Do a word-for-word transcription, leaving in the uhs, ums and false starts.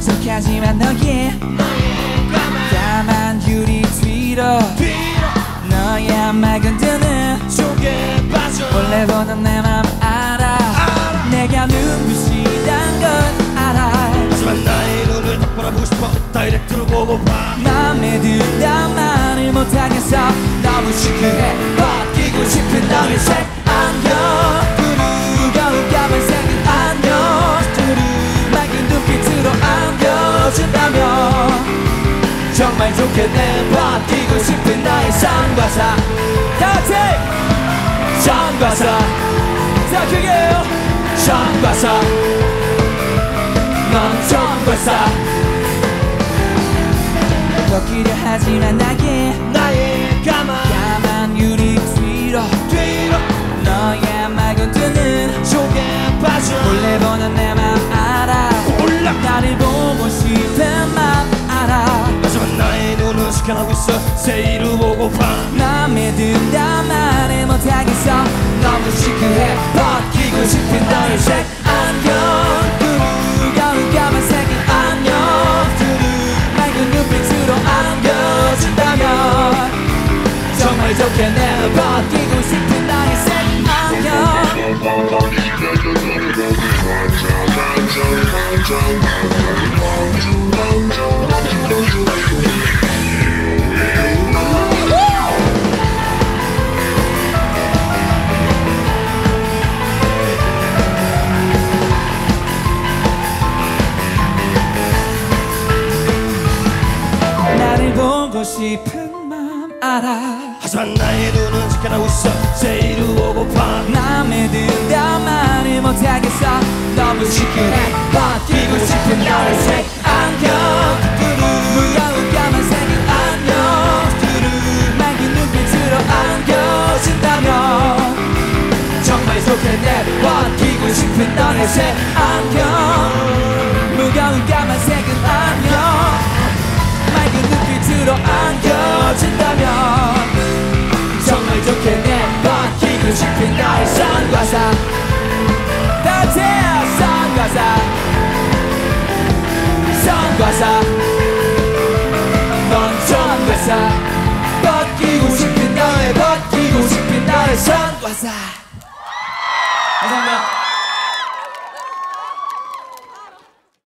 익숙하지만 너의 까만 유리 뒤로 너의 맑은 뜨는 속에 빠져 원래 보던 내 맘 알아 내가 눈부시단 건 알아 하지만 나의 눈을 딱 바라보고 싶어 다이렉트로 보고 봐 맘에 든단 말을 못하겠어 너무 시크해 벗기고 싶은 너의 색 안경 그 무거운 까만색은 안녕 맑은 눈빛으로 안겨준다면 정말 좋겠네 벗기고 싶은 나의 선과사 다같이 선과사 자 크게요 선과사 넌 선과사 벗기려 하지만 나의 나의 까만 까만 유리 뒤로 뒤로 너의 맑은 뜨는 속에 빠져 몰래 보는 내 맘 알아 몰라 나를 보고 싶은 맘 알아 하지만 나의 눈은 시간하고 있어 새이루 보고파 맘에 든다 말을 못하겠어 너무 시크해 벗기고 싶은 너의 색 안경 그 무거운 까만 색은 안녕 눈빛으로 안겨준다면 정말 좋겠네 벗기고 싶은 나의 색 안경 보고 싶은 맘 알아 하지만 나의 눈은 지켜나고 있어 제이루 보고파 맘에 든다 말을 못하겠어 너무 시크해 벗기고 싶은 너의 색 안경 두루 무거운 까만색은 안녕 두루 맑은 눈빛으로 안겨진다면 정말 좋겠네 벗기고 싶은 너의 색 안경 무거운 까만색은 안녕 눈빛으로 안겨진다면 정말 좋겠네 벗기고 싶은 나의 선과사 다채 선과사 선과사 넌 선과사 벗기고 싶은 나의 벗기고 싶은 나의 선과사 감사합니다.